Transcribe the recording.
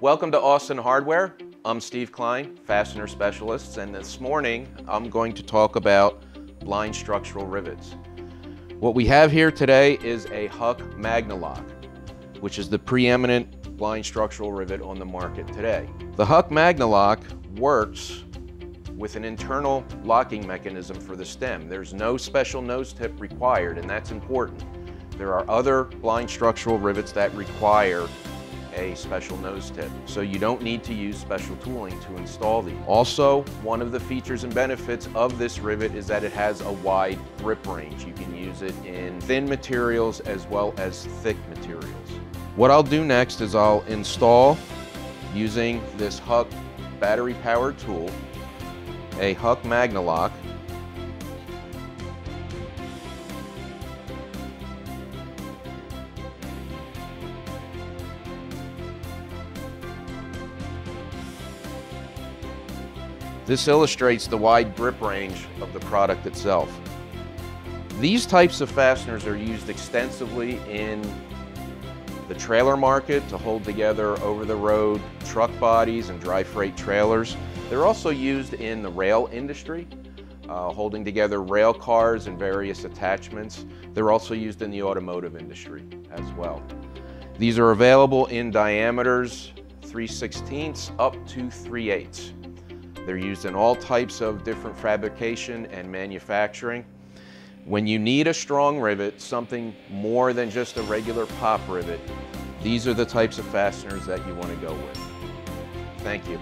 Welcome to Austin Hardware. I'm Steve Klein, fastener specialist, and this morning I'm going to talk about blind structural rivets. What we have here today is a Huck Magna-Lok, which is the preeminent blind structural rivet on the market today. The Huck Magna-Lok works with an internal locking mechanism for the stem. There's no special nose tip required, and that's important. There are other blind structural rivets that require a special nose tip, so you don't need to use special tooling to install these. Also, one of the features and benefits of this rivet is that it has a wide grip range. You can use it in thin materials as well as thick materials. What I'll do next is I'll install, using this Huck battery-powered tool, a Huck Magna-Lok. This illustrates the wide grip range of the product itself. These types of fasteners are used extensively in the trailer market to hold together over-the-road truck bodies and dry freight trailers. They're also used in the rail industry, holding together rail cars and various attachments. They're also used in the automotive industry as well. These are available in diameters 3/16 up to 3/8. They're used in all types of different fabrication and manufacturing. When you need a strong rivet, something more than just a regular pop rivet, these are the types of fasteners that you want to go with. Thank you.